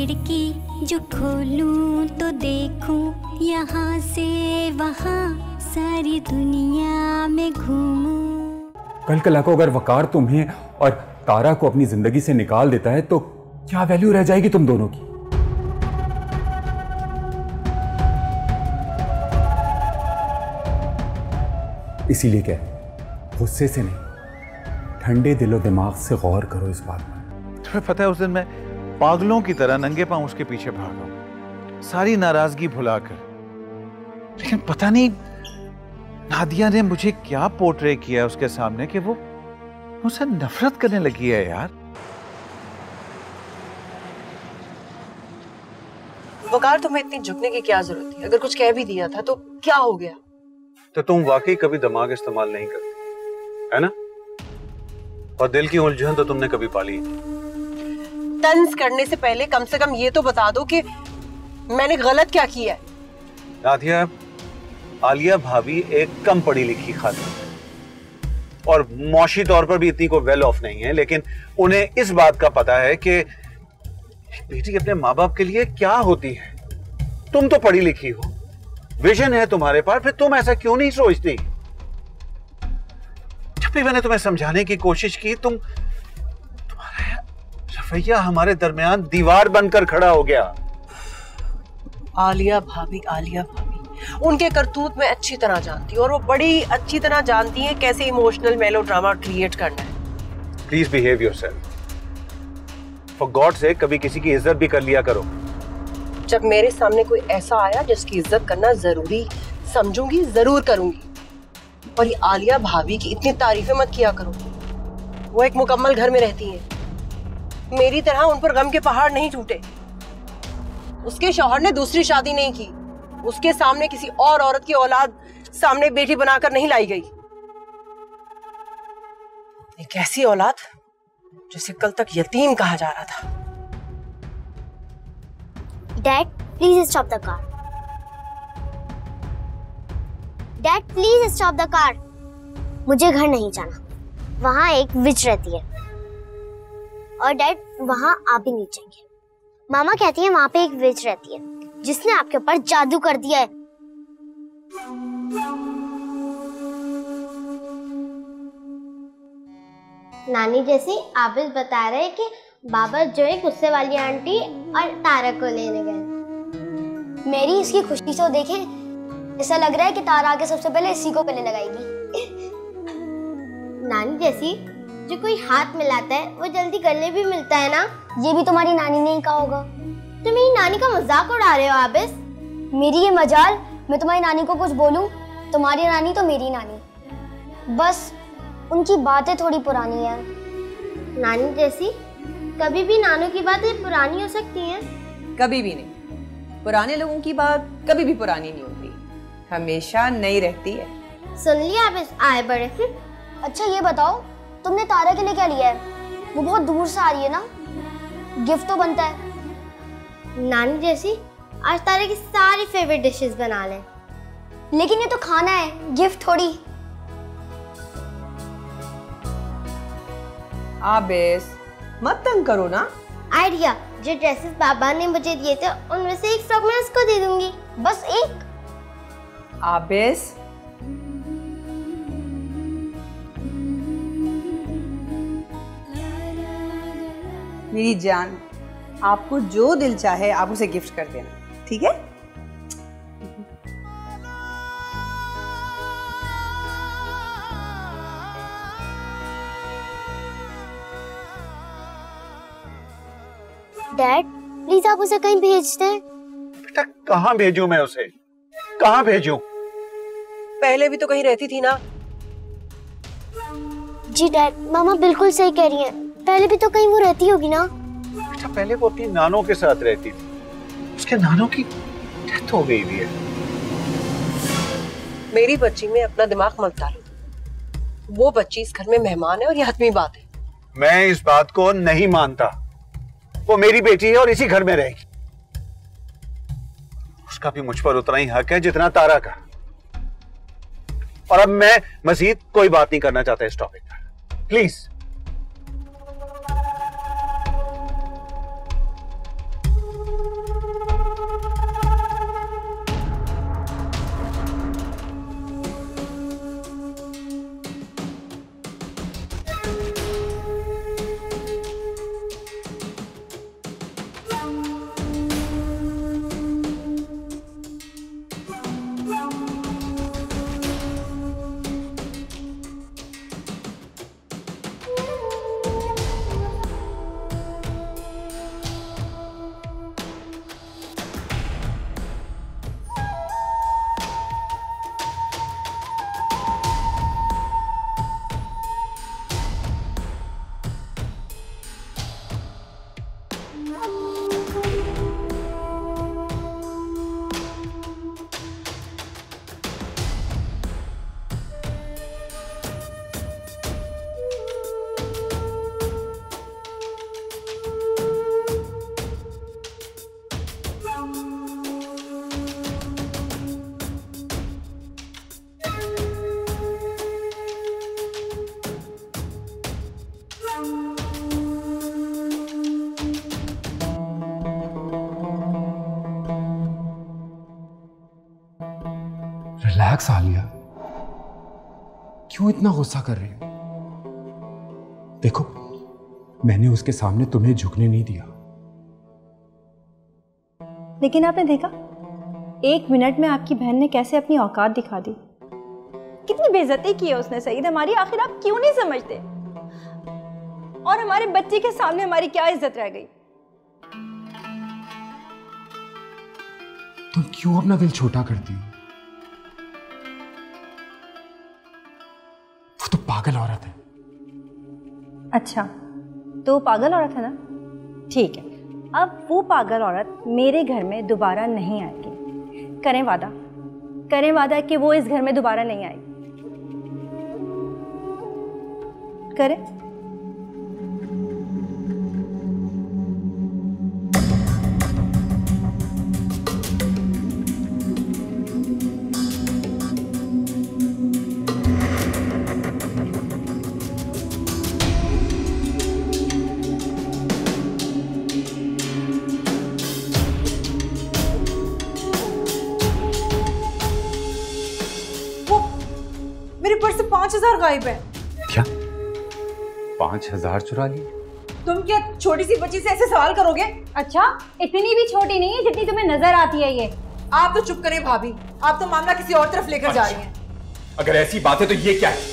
खिड़की जो खोलूं तो देखूं यहाँ से वहाँ सारी दुनिया में घूमूं। कल को अगर वकार तुम्हें और तारा को अपनी जिंदगी से निकाल देता है तो क्या वैल्यू रह जाएगी तुम दोनों की? इसीलिए क्या गुस्से से नहीं, ठंडे दिलो दिमाग से गौर करो इस बात पर। तुम्हें पता है उस दिन मैं पागलों की तरह नंगे पांव उसके पीछे भागा, सारी नाराजगी भुलाकर। लेकिन पता नहीं नादिया ने मुझे क्या पोर्ट्रे किया उसके सामने कि वो मुझसे नफरत करने लगी है यार। वकार, तुम्हें इतनी झुकने की क्या जरूरत थी? अगर कुछ कह भी दिया था तो क्या हो गया? तो तुम वाकई कभी दिमाग इस्तेमाल नहीं करती है ना, और दिल की उलझन तो तुमने कभी पाली नहीं। तंज करने से पहले कम से कम ये तो बता दो कि मैंने गलत क्या किया है। नाथिया, आलिया भाभी एक कम पढ़ी लिखी खातून है और मौशी तौर पर भी इतनी को वेल ऑफ नहीं है, लेकिन उन्हें इस बात का पता है कि बेटी अपने माँ बाप के लिए क्या होती है। तुम तो पढ़ी लिखी हो, विजन है तुम्हारे पास, फिर तुम ऐसा क्यों नहीं सोचती? जब भी मैंने तुम्हें समझाने की कोशिश की, तुम्हारा रवैया हमारे दरमियान दीवार बनकर खड़ा हो गया। आलिया भाभी उनके करतूत मैं अच्छी तरह जानती हूँ और वो बड़ी अच्छी तरह जानती हैं कैसे इमोशनल मेलोड्रामा क्रिएट करना है। Please behave yourself, for God से कभी किसी की इज्जत भी कर लिया करो। जब मेरे सामने कोई ऐसा आया जिसकी इज्जत करना जरूरी समझूंगी, जरूर करूंगी। और ये आलिया भाभी की इतनी तारीफें मत किया करो, वो एक मुकम्मल घर में रहती हैं। मेरी तरह उन पर गम के पहाड़ नहीं टूटे। उसके शौहर ने दूसरी शादी नहीं की, उसके सामने किसी और औरत की औलाद सामने बेटी बनाकर नहीं लाई गई। एक ऐसी औलाद जिसे कल तक यतीम कहा जा रहा था। Dad, please stop the car. Dad, please stop the car. मुझे घर नहीं जाना, वहाँ एक विच रहती है और डैड वहाँ आप ही नहीं जाएंगे। मामा कहती है वहाँ पे एक विच रहती है जिसने आपके ऊपर जादू कर दिया है। नानी जैसी आप इस बता रहे हैं कि बाबा जो एक गुस्से वाली आंटी और तारा को लेने गए। मेरी इसकी खुशी तो देखे, ऐसा लग रहा है कि तारा आके सबसे पहले इसी को गले लगाएगी। नानी जैसी, जो कोई हाथ मिलाता है वो जल्दी गले भी मिलता है ना, ये भी तुम्हारी नानी ने ही कहा होगा। तुम मेरी नानी का मजाक उड़ा रहे हो आबिस। मेरी ये मजाल, मैं तुम्हारी नानी को कुछ बोलूँ? तुम्हारी नानी तो मेरी नानी, बस उनकी बातें थोड़ी पुरानी है। नानी जैसी, कभी भी नानू की बातें पुरानी हो सकती हैं? कभी भी नहीं। पुराने लोगों की बात कभी भी पुरानी नहीं होती, हमेशा नई रहती है। सुन लिया आप इस आए बड़े। अच्छा ये बताओ, तुमने तारा के लिए क्या लिया है? वो बहुत दूर से आ रही है ना, गिफ्ट तो बनता है। नानी जैसी, आज तारा की सारी फेवरेट डिशेस बना लें। लेकिन ये तो खाना है, गिफ्ट थोड़ी। आबिस मत तंग करो ना। आइडिया, जो ड्रेसेस बाबा ने मुझे दिए थे उनमें से एक फ्रॉक मैं उसको दे दूंगी, बस एक। आबिस, मेरी जान, आपको जो दिल चाहे आप उसे गिफ्ट कर देना, ठीक है? डैड, प्लीज आप उसे कहीं भेज दें। बेटा कहाँ भेजूं मैं उसे, कहाँ भेजूं? पहले भी तो कहीं रहती थी ना। जी डैड, मामा बिल्कुल सही कह रही हैं। पहले भी तो कहीं वो रहती होगी ना। बेटा पहले वो अपनी नानों के साथ रहती थी, उसके नानों की डेथ हो गई भी है। मेरी बच्ची में अपना दिमाग मत डालो, वो बच्ची इस घर में मेहमान है और ये हतमी बात है। मैं इस बात को नहीं मानता। वो मेरी बेटी है और इसी घर में रहेगी, उसका भी मुझ पर उतना ही हक है जितना तारा का। और अब मैं मजीद कोई बात नहीं करना चाहता इस टॉपिक पर, प्लीज। रिलैक्स आलिया, क्यों इतना गुस्सा कर रही हो? देखो, मैंने उसके सामने तुम्हें झुकने नहीं दिया। लेकिन आपने देखा, एक मिनट में आपकी बहन ने कैसे अपनी औकात दिखा दी। कितनी बेइज्जती की है उसने सईद हमारी। आखिर आप क्यों नहीं समझते? और हमारे बच्चे के सामने हमारी क्या इज्जत रह गई? तुम क्यों अपना दिल छोटा करती हो? वो तो पागल औरत है। अच्छा, तो पागल औरत है ना? ठीक है, अब वो पागल औरत मेरे घर में दोबारा नहीं आएगी। करें वादा कि वो इस घर में दोबारा नहीं आएगी। करें? गायब है। क्या 5,000 चुरा लिए? तुम क्या छोटी सी बच्ची से ऐसे सवाल करोगे? अच्छा, इतनी भी छोटी नहीं है जितनी तुम्हें नजर आती है ये। आप तो चुप करें भाभी, आप तो मामला किसी और तरफ लेकर जा रही हैं। अगर ऐसी बात है तो ये क्या है?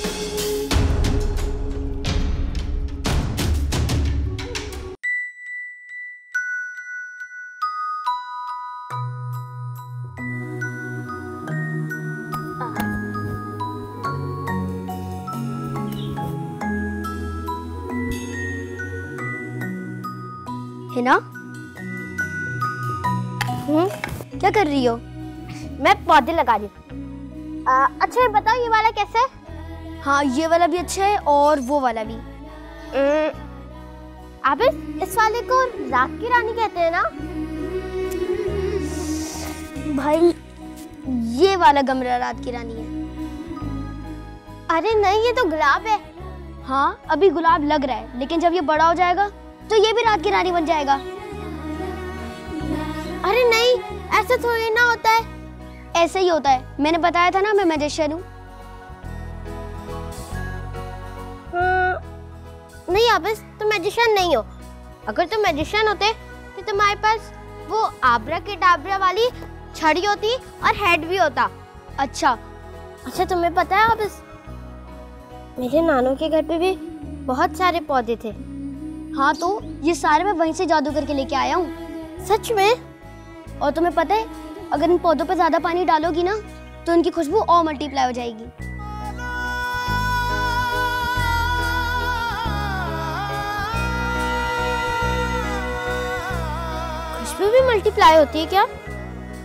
हेना, क्या कर रही हो? मैं पौधे लगा रही हूँ। अच्छा ये बताओ, ये वाला कैसा है? हाँ, ये वाला भी अच्छा है और वो वाला भी। आप इस वाले को रात की रानी कहते हैं ना? भाई, ये वाला गमला रात की रानी है। अरे नहीं, ये तो गुलाब है। हाँ, अभी गुलाब लग रहा है, लेकिन जब ये बड़ा हो जाएगा तो ये भी रात की रानी बन जाएगा। अरे नहीं, ऐसा थोड़ी ना होता है। ऐसे ही होता है, मैंने बताया था ना मैं मैजिशियन हूँ। नहीं आपस, तुम मैजिशियन नहीं हो। अगर तुम मैजिशियन होते तो तुम्हारे पास वो आबरा के डाबरा वाली छड़ी होती और हेड भी होता। अच्छा, तुम्हें पता है आपस, मेरे नानों के घर पे भी बहुत सारे पौधे थे। हाँ, तो ये सारे मैं वहीं से जादू करके लेके आया हूँ। सच में? और तुम्हें पता है, अगर इन पौधों पर ज्यादा पानी डालोगी ना तो इनकी खुशबू और मल्टीप्लाई हो जाएगी। खुशबू भी मल्टीप्लाई होती है क्या?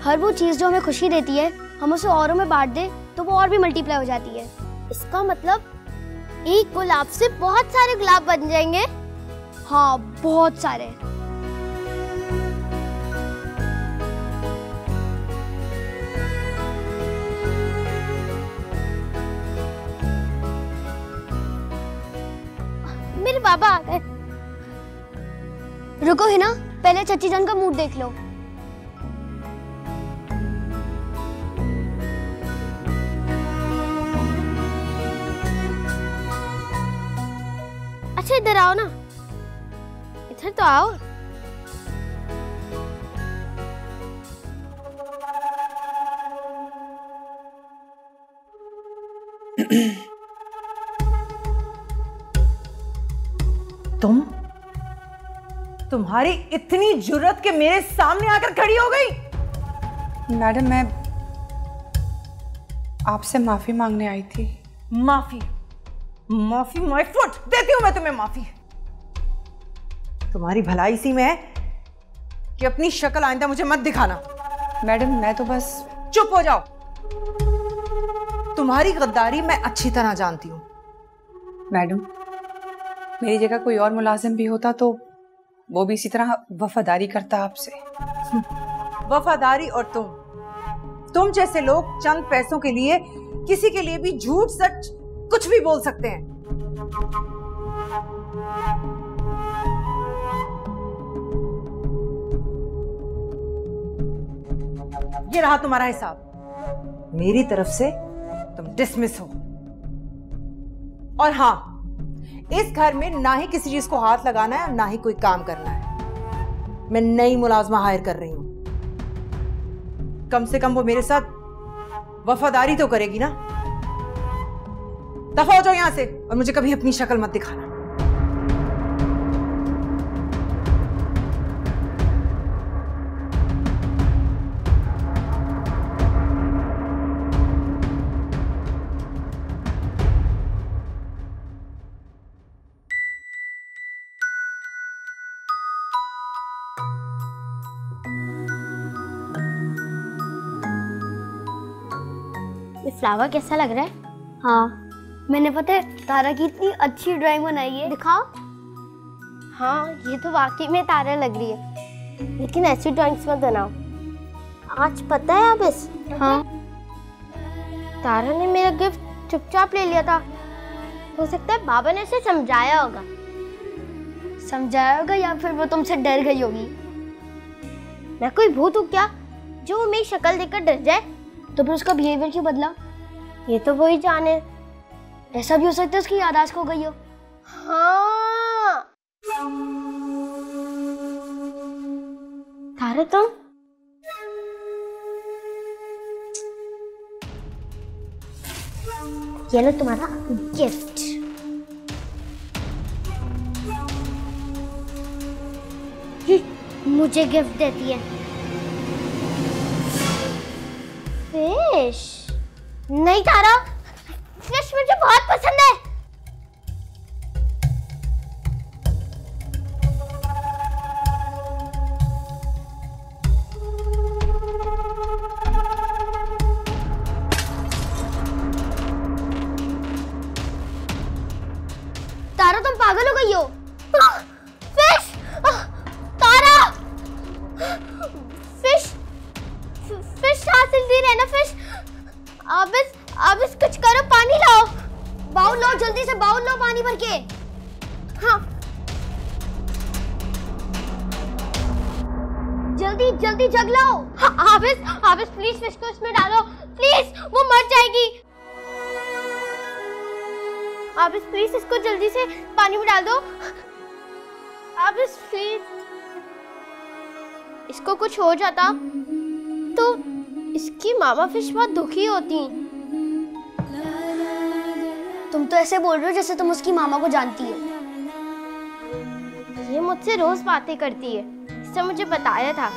हर वो चीज जो हमें खुशी देती है, हम उसे औरों में बांट दे तो वो और भी मल्टीप्लाई हो जाती है। इसका मतलब एक गुलाब से बहुत सारे गुलाब बन जाएंगे। हाँ, बहुत सारे। मेरे बाबा आ गए। रुको हिना, पहले चची जान का मूड देख लो। अच्छा इधर आओ ना, तो आओ। तुम्हारी इतनी जुर्रत कि मेरे सामने आकर खड़ी हो गई। मैडम, मैं आपसे माफी मांगने आई थी। माफी? माफी माय फुट, देती हूं मैं तुम्हें माफी। तुम्हारी भलाई इसी में है कि अपनी शक्ल आइंदा मुझे मत दिखाना। मैडम मैं तो बस। चुप हो जाओ, तुम्हारी गद्दारी मैं अच्छी तरह जानती हूँ। मैडम मेरी जगह कोई और मुलाजिम भी होता तो वो भी इसी तरह वफादारी करता आपसे। वफादारी और तुम जैसे लोग चंद पैसों के लिए किसी के लिए भी झूठ सच कुछ भी बोल सकते हैं। ये रहा तुम्हारा हिसाब। मेरी तरफ से तुम डिसमिस हो। और हाँ, इस घर में ना ही किसी चीज को हाथ लगाना है और ना ही कोई काम करना है। मैं नई मुलाजमा हायर कर रही हूं, कम से कम वो मेरे साथ वफादारी तो करेगी ना। दफा हो जाओ यहां से और मुझे कभी अपनी शक्ल मत दिखाना। फ्लावर कैसा लग रहा है? हाँ, मैंने पता है तारा की इतनी अच्छी ड्राइंग बनाई है। दिखाओ। हाँ, ये तो वाकई में तारा लग रही है, लेकिन ऐसी ड्राइंग्स मत बनाओ। आज पता है आप इस? हाँ। तारा ने मेरा गिफ्ट चुपचाप ले लिया था। हो सकता है बाबा ने उसे समझाया होगा या फिर वो तुमसे डर गई होगी। मैं कोई भूत हूँ क्या जो मेरी शक्ल देखकर डर जाए? तो फिर उसका बिहेवियर क्यों बदला? ये तो वही जाने। ऐसा भी हो सकता है उसकी याददाश्त खो गई हो। हाँ। तारा तुम? ये लो तुम्हारा गिफ्ट। मुझे गिफ्ट देती है? फिश? नहीं तारा, फिश मुझे बहुत पसंद है। तारा तुम पागल हो गई हो। फिश! तारा! फिश! फिश हाथ हिलती रहे ना फिश। अब इस कुछ करो, पानी लाओ। बाउल लो, जल्दी से बाउल लो पानी भर के। हाँ जल्दी जल्दी जग लाओ। आबिस प्लीज फिश को इसमें डालो प्लीज, वो मर जाएगी। आबिस प्लीज इसको जल्दी से पानी में डाल दो। आबिस प्लीज, इसको कुछ हो जाता तो इसकी मामा फिश बहुत दुखी होती। तुम तो ऐसे बोल रहे हो जैसे तुम उसकी मामा को जानती हो। ये मुझसे रोज बातें करती है, इससे मुझे बताया था।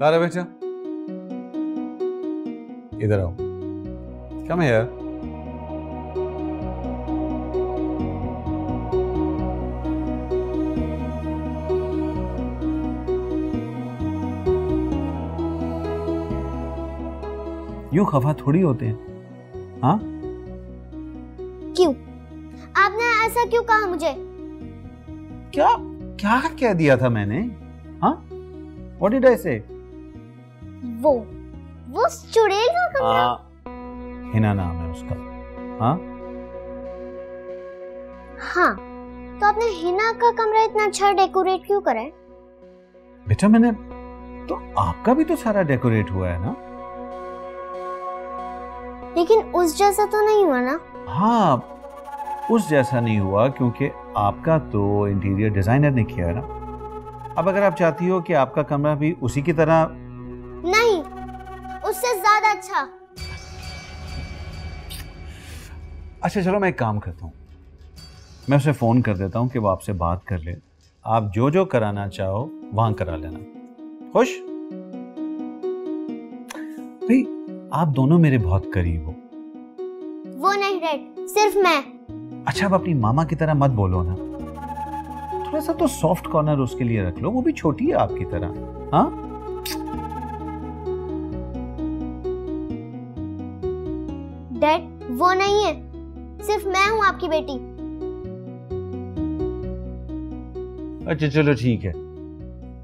तारा बेटा इधर आओ। कम है यार। यूं खफा थोड़ी होते हैं। हाँ क्यों? आपने ऐसा क्यों कहा मुझे? क्या क्या कह दिया था मैंने? हाँ व्हाट डिड आई से? वो चुड़ैल का कमरा। हिना नाम है उसका। हाँ हाँ, तो आपने हिना का कमरा इतना अच्छा डेकोरेट क्यों करा है? बेटा मैंने तो आपका भी तो सारा डेकोरेट हुआ है ना, लेकिन उस जैसा तो नहीं हुआ ना। हाँ उस जैसा नहीं हुआ क्योंकि आपका तो इंटीरियर डिजाइनर ने किया है ना। अब अगर आप चाहती हो कि आपका कमरा भी उसी की तरह, नहीं उससे ज्यादा अच्छा। अच्छा चलो मैं एक काम करता हूँ, मैं उसे फ़ोन कर देता हूँ कि वो आपसे बात कर ले, आप जो जो कराना चाहो वहाँ करा लेना। खुश? भाई आप दोनों मेरे बहुत करीब हो। वो नहीं रेड, सिर्फ मैं। अच्छा अब अपनी मामा की तरह मत बोलो ना, थोड़ा सा तो सॉफ्ट कॉर्नर उसके लिए रख लो, वो भी छोटी है आपकी तरह। हाँ डैड वो नहीं है, सिर्फ मैं हूँ आपकी बेटी। अच्छा चलो ठीक है।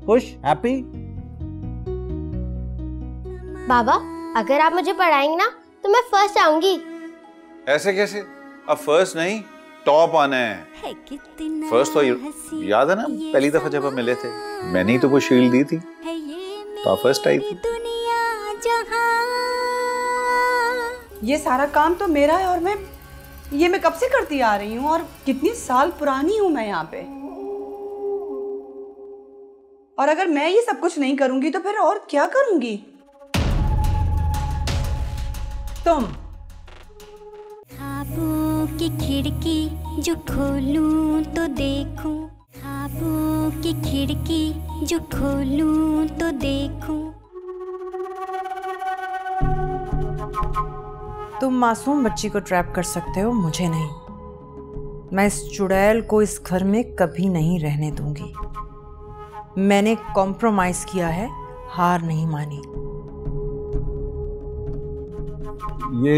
खुश? हैप्पी? बाबा अगर आप मुझे पढ़ाएंगे ना तो मैं फर्स्ट आऊंगी। ऐसे कैसे? अब फर्स्ट नहीं टॉप आना है। फर्स्ट तो याद है ना पहली दफा जब हम मिले थे मैंने ही तो वो शील्ड दी थी, तो फर्स्ट आई थी। ये सारा काम तो मेरा है और मैं कब से करती आ रही हूँ और कितनी साल पुरानी हूँ मैं यहाँ पे, और अगर मैं ये सब कुछ नहीं करूंगी तो फिर और क्या करूंगी? तुम ख्वाबों की खिड़की जो खोलूं तो देखूं, ख्वाबों की खिड़की जो खोलूं तो देखूं। तुम मासूम बच्ची को ट्रैप कर सकते हो, मुझे नहीं। मैं इस चुड़ैल को इस घर में कभी नहीं रहने दूंगी। मैंने कॉम्प्रोमाइज किया है, हार नहीं मानी। ये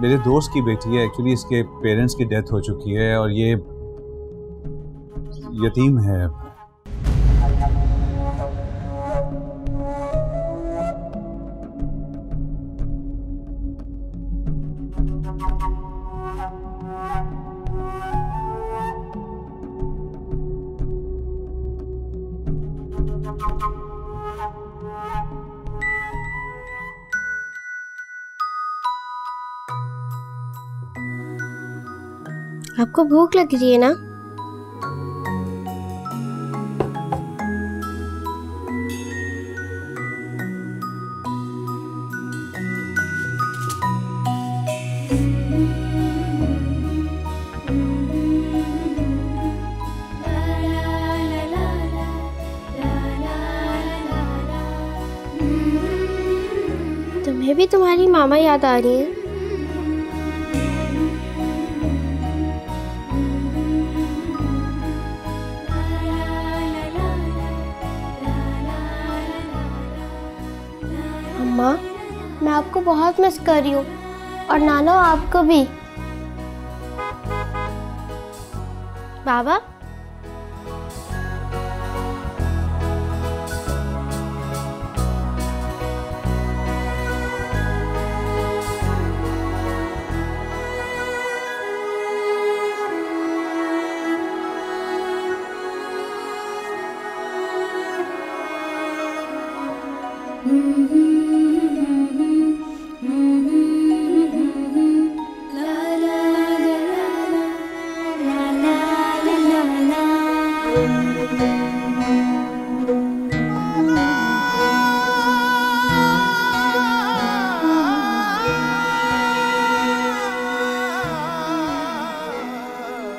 मेरे दोस्त की बेटी है, एक्चुअली इसके पेरेंट्स की डेथ हो चुकी है और ये यतीम है। आपको भूख लग रही है ना? तुम्हें भी तुम्हारी मामा याद आ रही है? मैं आपको बहुत मिस कर रही हूँ और नाना आपको भी। बाबा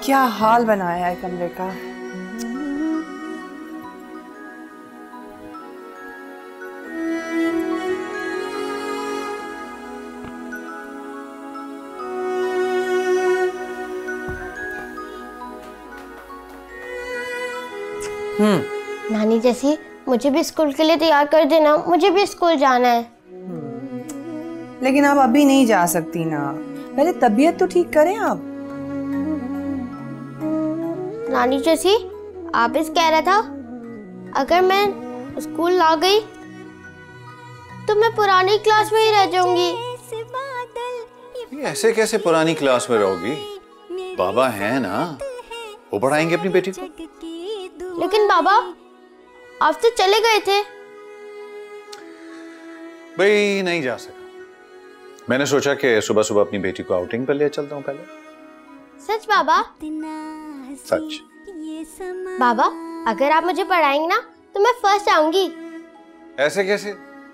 क्या हाल बनाया है कमरे का। नानी जैसी मुझे भी स्कूल के लिए तैयार कर देना, मुझे भी स्कूल जाना है। लेकिन आप अभी नहीं जा सकती ना, पहले तबीयत तो ठीक करें आप। नानी जैसी आप इस कह रहा था अगर मैं स्कूल आ गई तो मैं पुरानी क्लास में ही रह जाऊंगी। ऐसे कैसे पुरानी क्लास में रहोगी, बाबा है ना वो पढ़ाएंगे अपनी बेटी को। लेकिन बाबा आप तो चले गए थे। भाई नहीं जा सका, मैंने सोचा कि सुबह सुबह अपनी बेटी को आउटिंग पर ले चलता हूँ पहले। सच बाबा? सच बाबा अगर आप मुझे पढ़ाएंगे ना तो मैं फर्स्ट आऊंगी। ऐसे कैसे?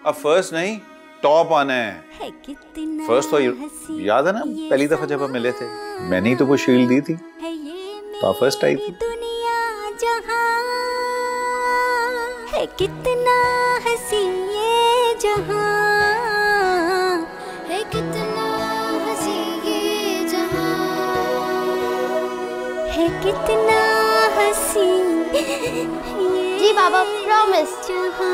अब फर्स्ट नहीं टॉप आना है। फर्स्ट तो याद है ना पहली दफा जब हम मिले थे मैंने ही तो वो शील्ड दी थी तो आप फर्स्ट आई थी। है कितना हसी ये जहां, है कितना हसी ये जहां, है कितना हसी जी बाबा प्रॉमिस जहां।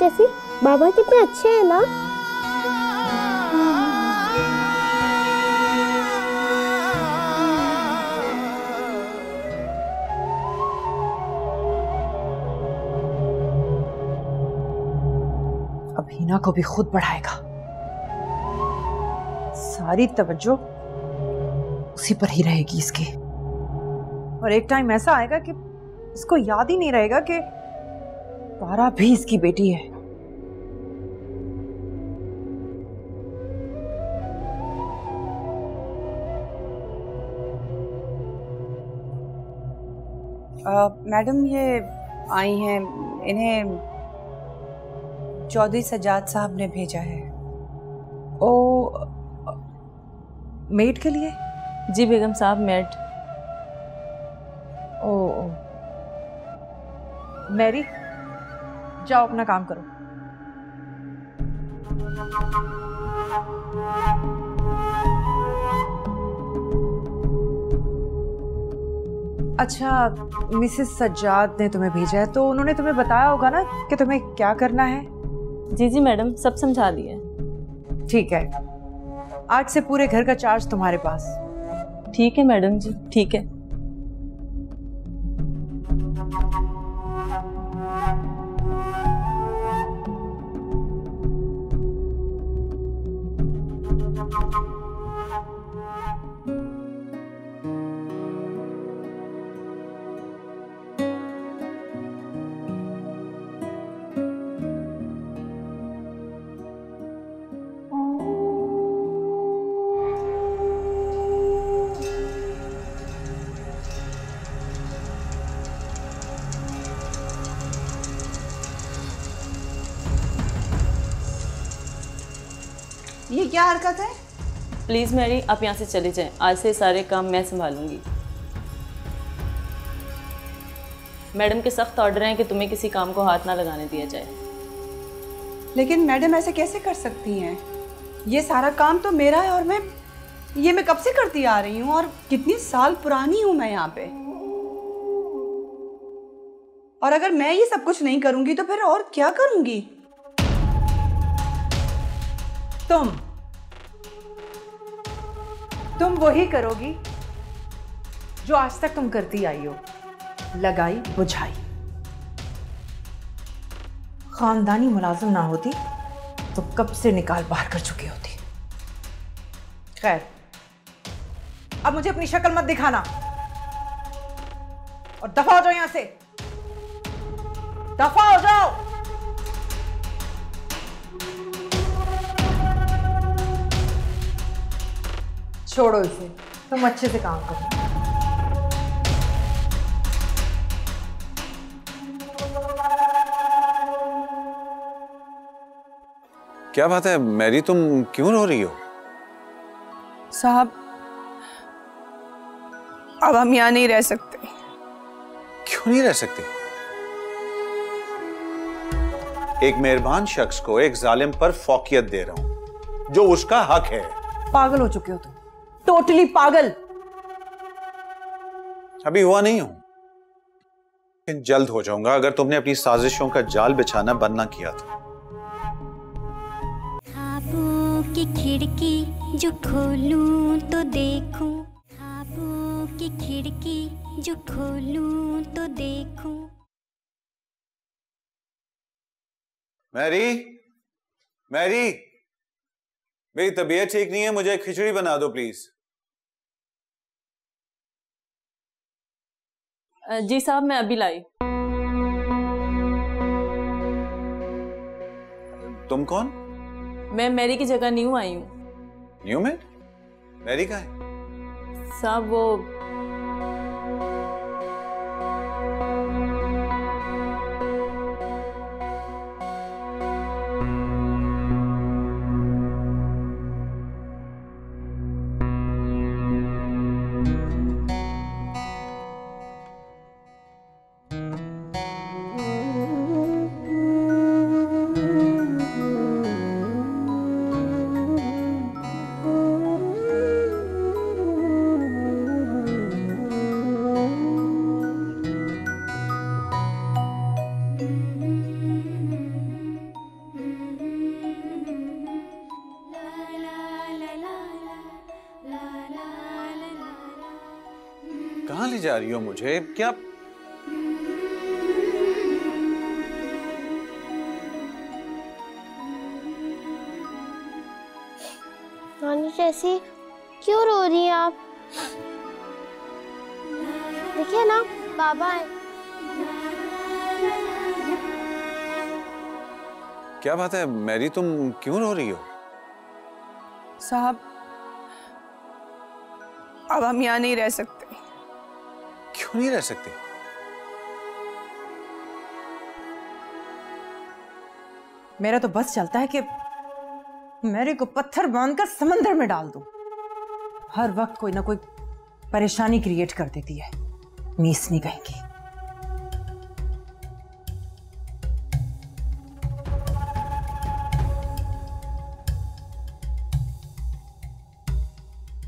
जैसे बाबा कितने अच्छे हैं ना। अब हीना को भी खुद बढ़ाएगा, सारी तवज्जो उसी पर ही रहेगी इसकी। और एक टाइम ऐसा आएगा कि इसको याद ही नहीं रहेगा कि तारा भी इसकी बेटी है। मैडम ये आई हैं, इन्हें चौधरी सज्जाद साहब ने भेजा है। ओ मेड के लिए? जी बेगम साहब मेड। ओ मैरी जाओ अपना काम करो। अच्छा मिसेस सज्जाद ने तुम्हें भेजा है तो उन्होंने तुम्हें बताया होगा ना कि तुम्हें क्या करना है? जी जी मैडम सब समझा दिया। ठीक है आज से पूरे घर का चार्ज तुम्हारे पास। ठीक है मैडम जी ठीक है। ये क्या हरकत है? प्लीज मैरी आप यहाँ से चले जाएं। आज से सारे काम मैं संभालूंगी। मैडम के सख्त ऑर्डर हैं कि तुम्हें किसी काम को हाथ ना लगाने दिया जाए। लेकिन मैडम ऐसे कैसे कर सकती हैं? ये सारा काम तो मेरा है और मैं कब से करती आ रही हूँ और कितनी साल पुरानी हूँ मैं यहाँ पे। और अगर मैं ये सब कुछ नहीं करूँगी तो फिर और क्या करूँगी? तुम वही करोगी जो आज तक तुम करती आई हो, लगाई बुझाई। खानदानी मुलाजिम ना होती तो कब से निकाल बाहर कर चुकी होती। खैर अब मुझे अपनी शक्ल मत दिखाना और दफा हो जाओ यहां से, दफा हो जाओ। छोड़ो इसे, तुम अच्छे से काम करो। क्या बात है मैरी तुम क्यों रो रही हो? साहब अब हम यहाँ नहीं रह सकते। क्यों नहीं रह सकते? एक मेहरबान शख्स को एक जालिम पर फौकियत दे रहा हूं जो उसका हक है। पागल हो चुके हो तुम, टोटली पागल। अभी हुआ नहीं हूं लेकिन जल्द हो जाऊंगा अगर तुमने अपनी साजिशों का जाल बिछाना बंद ना किया था। ख्वाबों की खिड़की जो खोलूं तो देखूं, ख्वाबों की खिड़की जो खोलूं तो देखूं। मैरी मैरी मेरी तबीयत ठीक नहीं है, मुझे खिचड़ी बना दो प्लीज। जी साहब मैं अभी लाई। तुम कौन? मैं मैरी की जगह न्यू आई हूँ। New made? मैरी कहाँ है? साहब वो जा रही हो मुझे? क्या नानी जैसी क्यों रो रही हैं आप? देखिए ना बाबा है। क्या बात है मैरी, तुम क्यों रो रही हो? साहब अब हम यहाँ नहीं रह सकते। क्यों नहीं रह सकते? मेरा तो बस चलता है कि मैरी को पत्थर बांधकर समंदर में डाल दूं। हर वक्त कोई ना कोई परेशानी क्रिएट कर देती है। मीस नहीं कहेंगी।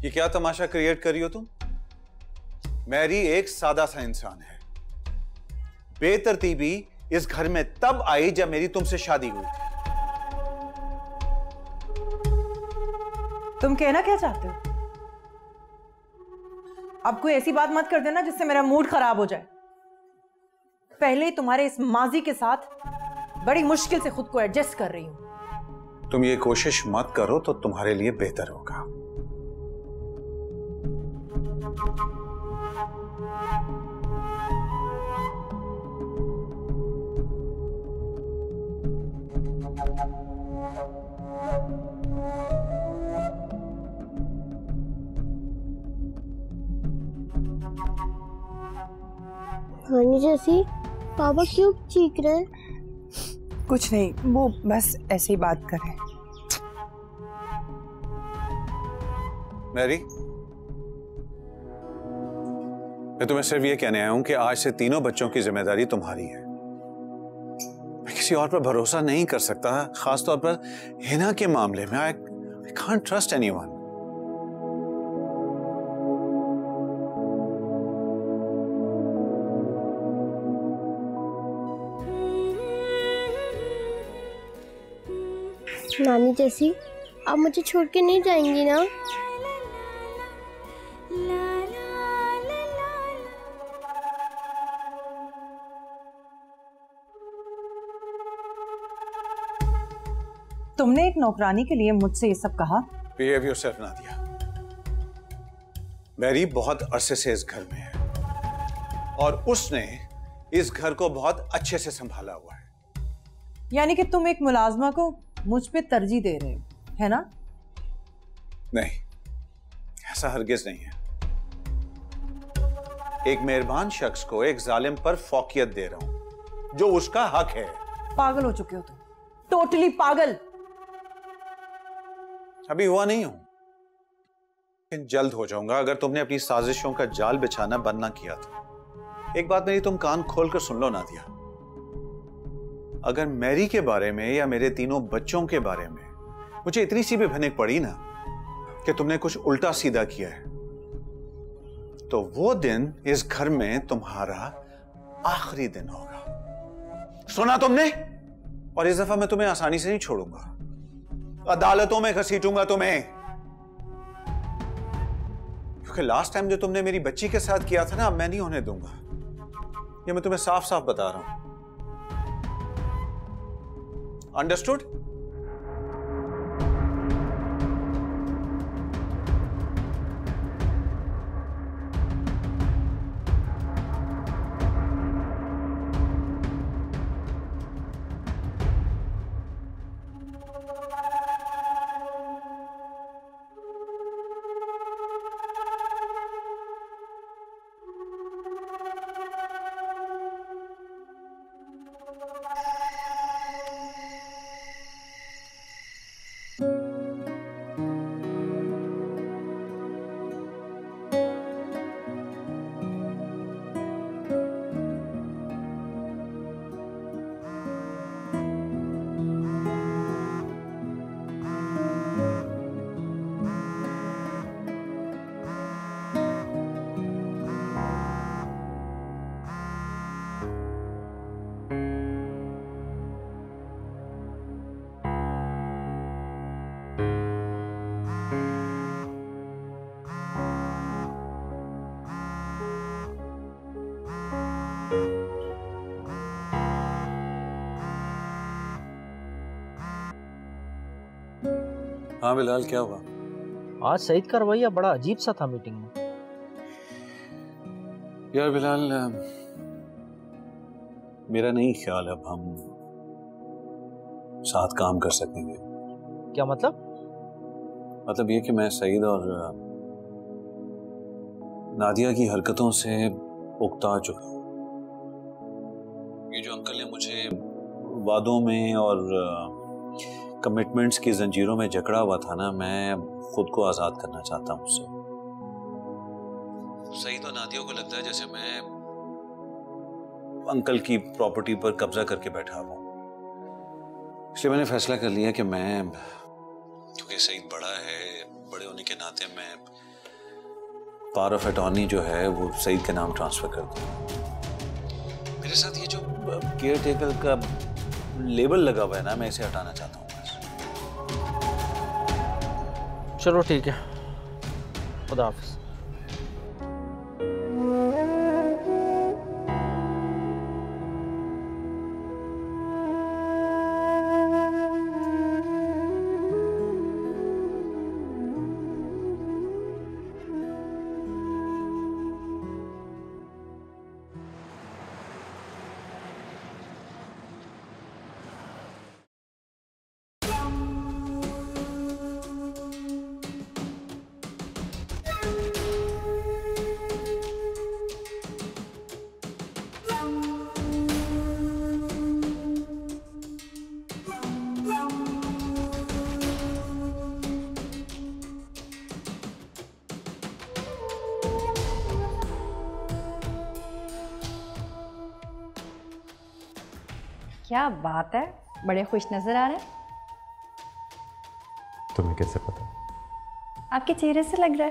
ये क्या तमाशा क्रिएट कर रही हो तुम? मैरी एक सादा सा इंसान है। बेतरतीबी इस घर में तब आई जब मेरी तुमसे शादी हुई थी। तुम कहना क्या चाहते हो? अब कोई ऐसी बात मत कर देना जिससे मेरा मूड खराब हो जाए। पहले ही तुम्हारे इस माजी के साथ बड़ी मुश्किल से खुद को एडजस्ट कर रही हूं। तुम ये कोशिश मत करो तो तुम्हारे लिए बेहतर होगा। नानी जैसी पापा क्यों चीख रहे हैं? कुछ नहीं, वो बस ऐसे ही बात कर रहे हैं। मैरी मैं तुम्हें सिर्फ ये कहने आया हूं कि आज से तीनों बच्चों की जिम्मेदारी तुम्हारी है। मैं किसी और पर भरोसा नहीं कर सकता, खासतौर पर हिना के मामले में। I can't trust anyone. नानी जैसी आप मुझे छोड़ के नहीं जाएंगी ना? तुमने एक नौकरानी के लिए मुझसे ये सब कहा? Behave yourself Nadia. मैरी बहुत अरसे से इस घर में है और उसने इस घर को बहुत अच्छे से संभाला हुआ है। यानी कि तुम एक मुलाजमा को मुझ पे तरजीह दे रहे हो, है ना? नहीं, ऐसा हरगिज नहीं है। एक मेहरबान शख्स को एक जालिम पर फौकियत दे रहा हूं जो उसका हक है। पागल हो चुके हो तुम, टोटली पागल। अभी हुआ नहीं हूं, जल्द हो जाऊंगा अगर तुमने अपनी साजिशों का जाल बिछाना बंद ना किया था। एक बात मेरी तुम कान खोलकर सुन लो नादिया, अगर मैरी के बारे में या मेरे तीनों बच्चों के बारे में मुझे इतनी सी भी भनक पड़ी ना कि तुमने कुछ उल्टा सीधा किया है, तो वो दिन इस घर में तुम्हारा आखिरी दिन होगा। सुना तुमने? और इस दफा मैं तुम्हें आसानी से नहीं छोड़ूंगा। अदालतों में घसीटूंगा तुम्हें, क्योंकि लास्ट टाइम जो तुमने मेरी बच्ची के साथ किया था ना, अब मैं नहीं होने दूंगा। ये मैं तुम्हें साफ साफ बता रहा हूं। अंडरस्टूड? हाँ बिलाल, क्या हुआ? आज सईद का रवैया बड़ा अजीब सा था मीटिंग में। यार बिलाल, मेरा नहीं ख्याल अब हम साथ काम कर सकेंगे। क्या मतलब? मतलब ये कि मैं सईद और नादिया की हरकतों से उकता चुका हूँ। ये जो अंकल ने मुझे वादों में और कमिटमेंट्स की जंजीरों में जकड़ा हुआ था ना, मैं खुद को आज़ाद करना चाहता हूँ उससे। सईद और नादिया को लगता है जैसे मैं अंकल की प्रॉपर्टी पर कब्जा करके बैठा हुआ हूँ, इसलिए मैंने फैसला कर लिया कि मैं, क्योंकि सईद बड़ा है, बड़े होने के नाते मैं पावर ऑफ अटॉर्नी जो है वो सईद के नाम ट्रांसफ़र कर दूँ। मेरे साथ ये जो केयर टेकर का लेबल लगा हुआ है ना, मैं इसे हटाना चाहता हूँ। चलो ठीक है, खुदा हाफिज। क्या बात है, बड़े खुश नजर आ रहे हैं। तुम्हें कैसे पता? आपके चेहरे से लग रहा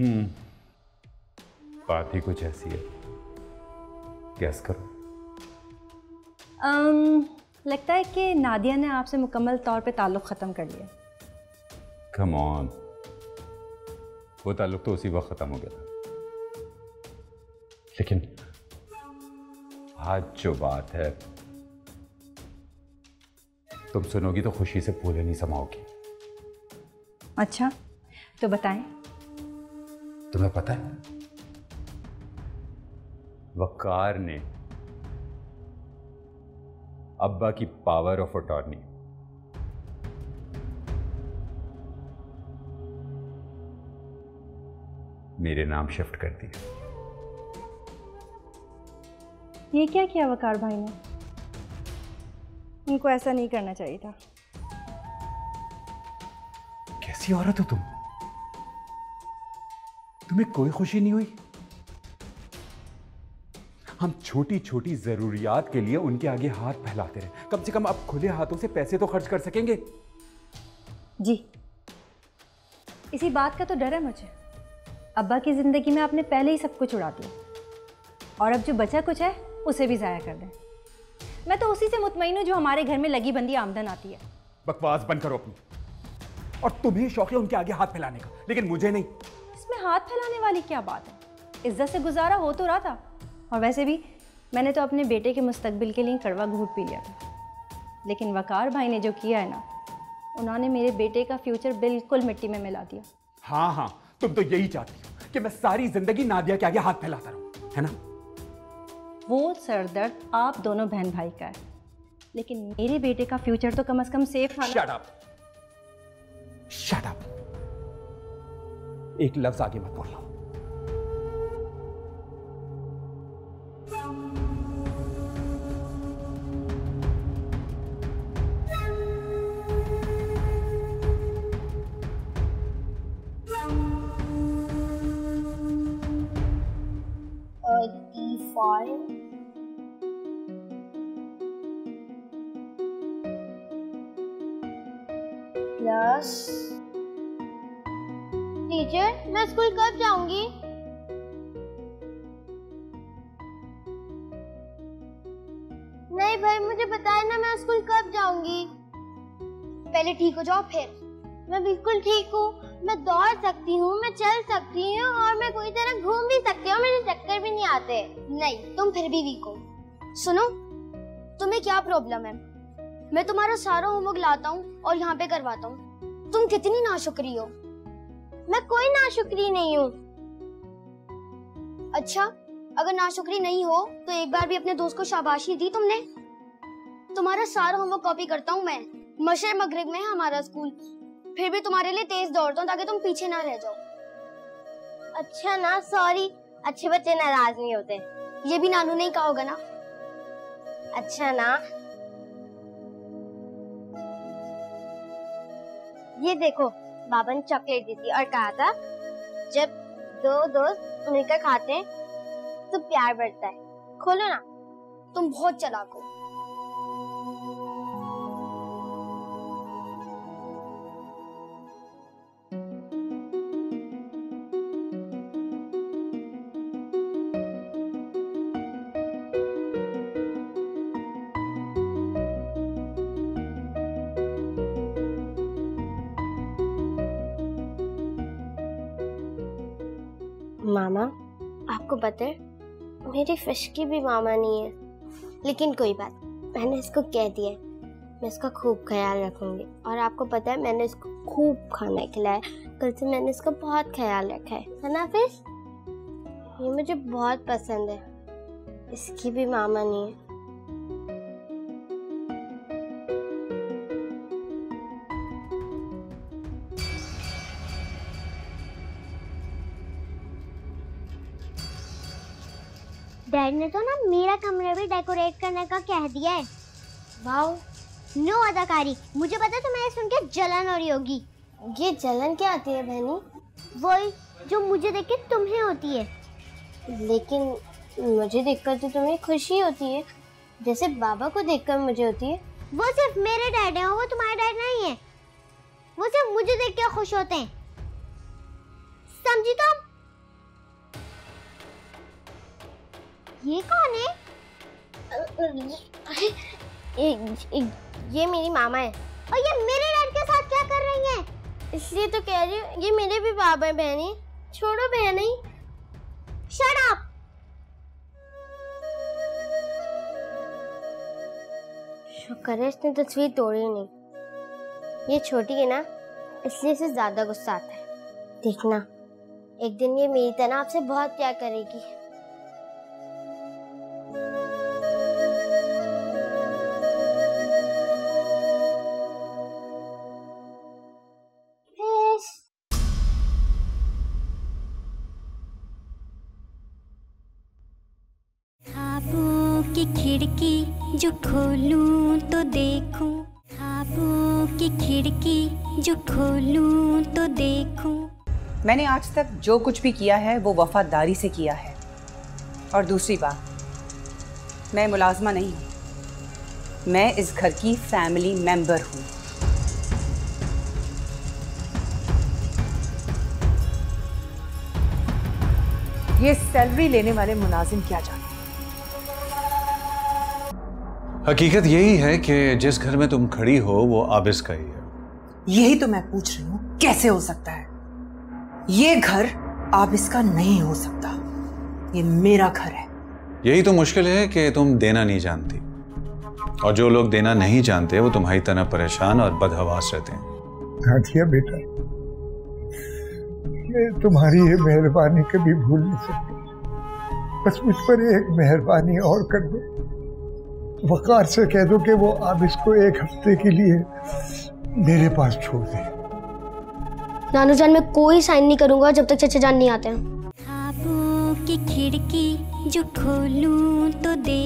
है। बात ही कुछ ऐसी है। गैस करो। लगता है कि नादिया ने आपसे मुकम्मल तौर पे ताल्लुक खत्म कर लिया। कम ऑन, वो ताल्लुक तो उसी वक्त खत्म हो गया था, लेकिन आज जो बात है तुम सुनोगी तो खुशी से फूले नहीं समाओगी। अच्छा तो बताएं। तुम्हें पता है वकार ने अब्बा की पावर ऑफ अटॉर्नी मेरे नाम शिफ्ट कर दी है। ये क्या किया वकार भाई ने? उनको ऐसा नहीं करना चाहिए था। कैसी औरत हो तुम? तुम्हें कोई खुशी नहीं हुई? हम छोटी छोटी जरूरियात के लिए उनके आगे हाथ फैलाते रहे, कम से कम आप खुले हाथों से पैसे तो खर्च कर सकेंगे। जी, इसी बात का तो डर है मुझे। अब्बा की जिंदगी में आपने पहले ही सब कुछ उड़ा दिया और अब जो बचा कुछ है उसे भी ज़ाया कर दें। मैं तो उसी से मुतमईन हूँ जो हमारे घर में लगी बंदी आमदन आती है। बकवास बंद करो अपनी। और तुम्हें शौक है उनके आगे हाथ फैलाने का, लेकिन मुझे नहीं। इसमें हाथ फैलाने वाली क्या बात है? इज्जत से गुजारा हो तो रहा था, और वैसे भी मैंने तो अपने बेटे के मुस्तकबिल के लिए कड़वा घूंट पी लिया था, लेकिन वकार भाई ने जो किया है ना, उन्होंने मेरे बेटे का फ्यूचर बिल्कुल मिट्टी में मिला दिया। हाँ हाँ, तुम तो यही चाहती हो कि मैं सारी जिंदगी नादिया के आगे हाथ फैलाता रहूँ, है ना? वो सरदर्द आप दोनों बहन भाई का है, लेकिन मेरे बेटे का फ्यूचर तो कम से कम सेफ था। शट अप, शट अप, एक लफ्ज आगे मत बोलना। प्लस टीचर, मैं स्कूल कब जाऊंगी? नहीं भाई, मुझे बताए ना मैं स्कूल कब जाऊंगी। पहले ठीक हो जाओ फिर। मैं बिल्कुल ठीक हूँ, मैं दौड़ सकती हूँ, मैं चल सकती हूँ और मैं कोई तरह घूम भी सकती हूँ। मेरे चक्कर भी नहीं आते। नहीं, तुम फिर भी वीक हो। सुनो, तुम्हें क्या प्रॉब्लम है? मैं तुम्हारा सारा होमवर्क लाता हूँ और यहाँ पे करवाता हूँ। तुम कितनी नाशुक्री हो। मैं कोई नाशुक्री नहीं हूँ। अच्छा, अगर नाशुक्री नहीं हो तो एक बार भी अपने दोस्त को शाबाशी दी तुमने? तुम्हारा सारा होमवर्क कॉपी करता हूँ मैं। मशर मगरिब में है हमारा स्कूल, फिर भी तुम्हारे लिए तेज दौड़ता हूँ ताकि तुम पीछे ना रह जाओ। अच्छा ना, सॉरी, अच्छे बच्चे नाराज नहीं होते। ये भी नानू नहीं कहा होगा ना। अच्छा ना, ये देखो, बाबा ने चॉकलेट दी थी और कहा था जब दो दोस्त मिलकर खाते हैं तो प्यार बढ़ता है। खोलो ना। तुम बहुत चालाक हो। मामा, आपको पता है मेरी फिश की भी मामा नहीं है, लेकिन कोई बात, मैंने इसको कह दिया है। मैं इसका खूब ख्याल रखूंगी और आपको पता है मैंने इसको खूब खाना खिलाया, कल से मैंने इसका बहुत ख्याल रखा है ना। फिश ये मुझे बहुत पसंद है, इसकी भी मामा नहीं है। डैड ने तो ना मेरा कमरा भी डेकोरेट करने का कह दिया है। वाओ, नो अदाकारी। मुझे पता तुम्हें सुन के जलन हो रही होगी। ये जलन क्या आती है बहनी? वही जो मुझे देख के तुम्हें होती है। लेकिन मुझे देखकर तो तुम्हें खुशी होती है, जैसे बाबा को देखकर मुझे होती है। वो सिर्फ मेरे डैड है, वो तुम्हारे डैड नहीं है। वो सिर्फ मुझे देख के खुश होते हैं, समझी तुम? ये कौन है? ये मेरी मामा है। और ये मेरे डैड के साथ क्या कर रही है? इसलिए तो कह रही हूँ, ये मेरे भी बाबा है। बहनी छोड़ो, बहनी शट अप। शुक्र है इसने तस्वीर तोड़ी नहीं। ये छोटी है ना, इसलिए इसे ज्यादा गुस्सा आता है। देखना, एक दिन ये मेरी तरह आपसे बहुत प्यार करेगी। खिड़की जो खोलूं तो देखूं, ख्वाबों की खिड़की जो खोलूं तो देखूं। मैंने आज तक जो कुछ भी किया है वो वफादारी से किया है। और दूसरी बात, मैं मुलाजमा नहीं हूँ, मैं इस घर की फैमिली मेंबर हूँ। ये सैलरी लेने वाले मुलाजिम क्या जानते? हकीकत यही है कि जिस घर में तुम खड़ी हो वो आबिस का ही है। यही तो मैं पूछ रही हूँ, कैसे हो सकता है? ये घर आबिस का नहीं हो सकता, ये मेरा घर है। यही तो मुश्किल है कि तुम देना नहीं जानती, और जो लोग देना नहीं जानते वो तुम्हारी तरह परेशान और बदहवास रहते हैं। नाथिया बेटा, मैं तुम्हारी ये मेहरबानी कभी भूल नहीं सकती। बस मुझ पर एक मेहरबानी और कर दो, वकार से कह दो कि वो आप इसको एक हफ्ते के लिए मेरे पास छोड़ दे। नानू जान, मैं कोई साइन नहीं करूंगा जब तक चाचा जान नहीं आते हैं। ख्वाबों की खिड़की जो खोलूं तो दे